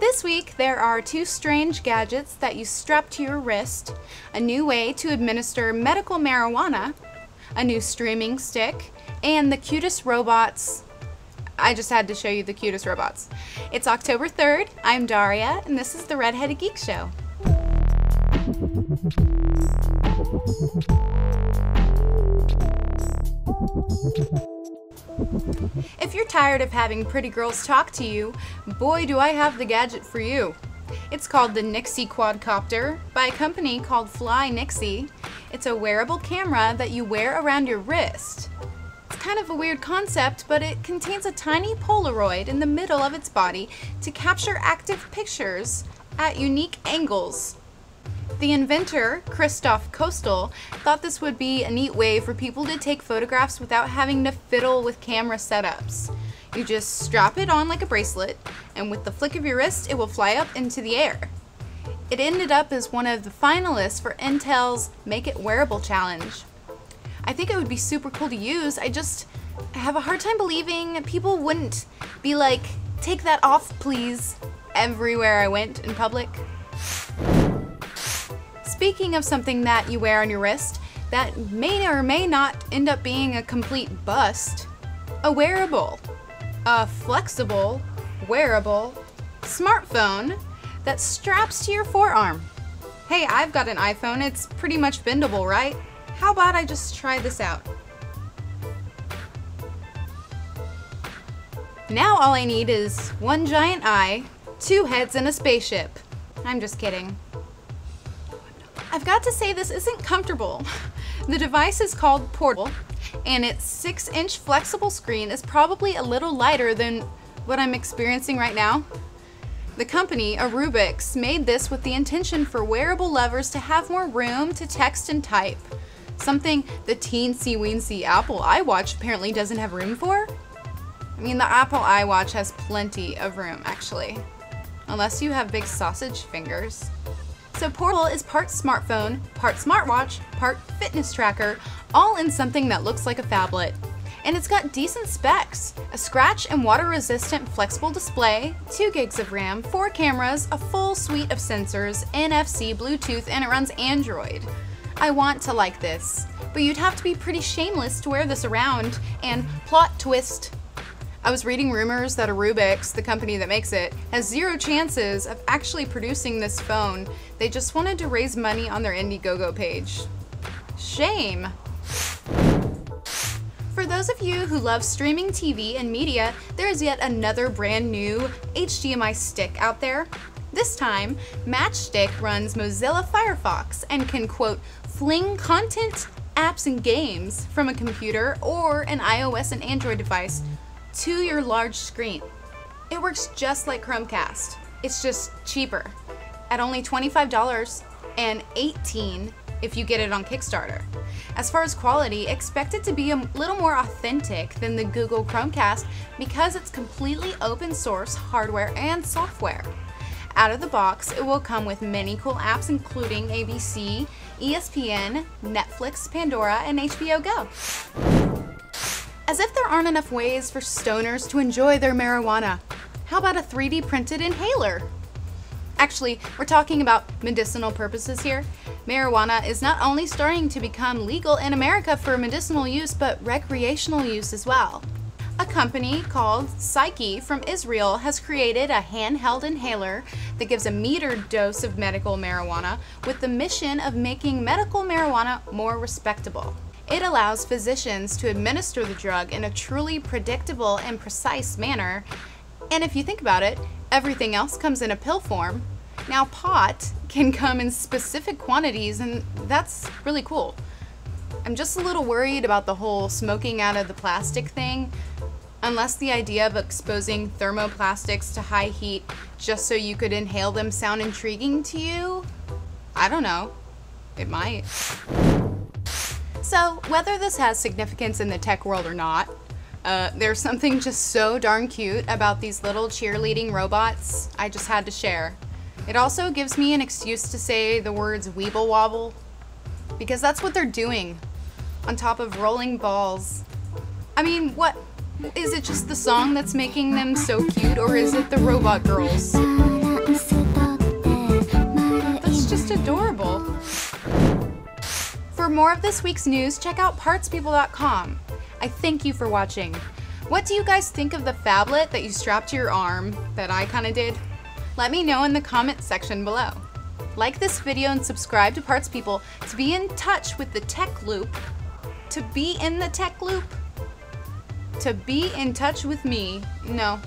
This week, there are two strange gadgets that you strap to your wrist, a new way to administer medical marijuana, a new streaming stick, and the cutest robots. I just had to show you the cutest robots. It's October 3rd, I'm Daria, and this is the Redheaded Geek Show. If you're tired of having pretty girls talk to you, boy do I have the gadget for you. It's called the Nixie Quadcopter by a company called Fly Nixie. It's a wearable camera that you wear around your wrist. It's kind of a weird concept, but it contains a tiny Polaroid in the middle of its body to capture active pictures at unique angles. The inventor, Christoph Coastel, thought this would be a neat way for people to take photographs without having to fiddle with camera setups. You just strap it on like a bracelet, and with the flick of your wrist, it will fly up into the air. It ended up as one of the finalists for Intel's Make It Wearable Challenge. I think it would be super cool to use. I just have a hard time believing people wouldn't be like, "Take that off, please," everywhere I went in public. Speaking of something that you wear on your wrist that may or may not end up being a complete bust, a wearable, a flexible, wearable smartphone that straps to your forearm. Hey, I've got an iPhone, it's pretty much bendable, right? How about I just try this out? Now all I need is one giant eye, two heads, and a spaceship. I'm just kidding. I've got to say, this isn't comfortable. The device is called Portal, and its 6-inch flexible screen is probably a little lighter than what I'm experiencing right now. The company, Arubix, made this with the intention for wearable lovers to have more room to text and type, something the teensy-weensy Apple iWatch apparently doesn't have room for. I mean, the Apple iWatch has plenty of room, actually, unless you have big sausage fingers. So Portal is part smartphone, part smartwatch, part fitness tracker, all in something that looks like a phablet. And it's got decent specs, a scratch and water-resistant flexible display, 2 gigs of RAM, 4 cameras, a full suite of sensors, NFC, Bluetooth, and it runs Android. I want to like this, but you'd have to be pretty shameless to wear this around, and plot twist. I was reading rumors that Arubix, the company that makes it, has zero chances of actually producing this phone. They just wanted to raise money on their Indiegogo page. Shame. For those of you who love streaming TV and media, there is yet another brand new HDMI stick out there. This time, Matchstick runs Mozilla Firefox and can, quote, fling content, apps, and games from a computer or an iOS and Android device to your large screen. It works just like Chromecast. It's just cheaper, at only $25 and $18 if you get it on Kickstarter. As far as quality, expect it to be a little more authentic than the Google Chromecast because it's completely open source hardware and software. Out of the box, it will come with many cool apps including ABC, ESPN, Netflix, Pandora, and HBO Go. As if there aren't enough ways for stoners to enjoy their marijuana, how about a 3D printed inhaler? Actually, we're talking about medicinal purposes here. Marijuana is not only starting to become legal in America for medicinal use, but recreational use as well. A company called Syqe from Israel has created a handheld inhaler that gives a metered dose of medical marijuana with the mission of making medical marijuana more respectable. It allows physicians to administer the drug in a truly predictable and precise manner, and if you think about it, everything else comes in a pill form. Now pot can come in specific quantities, and that's really cool. I'm just a little worried about the whole smoking out of the plastic thing, unless the idea of exposing thermoplastics to high heat just so you could inhale them sound intriguing to you? I don't know. It might. So, whether this has significance in the tech world or not, there's something just so darn cute about these little cheerleading robots I just had to share. It also gives me an excuse to say the words weeble wobble, because that's what they're doing, on top of rolling balls. I mean, what? Is it just the song that's making them so cute, or is it the robot girls? For more of this week's news, check out PartsPeople.com. I thank you for watching. What do you guys think of the phablet that you strapped to your arm, that I kinda did? Let me know in the comments section below. Like this video and subscribe to Parts People to be in touch with the tech loop, to be in the tech loop, to be in touch with me. No.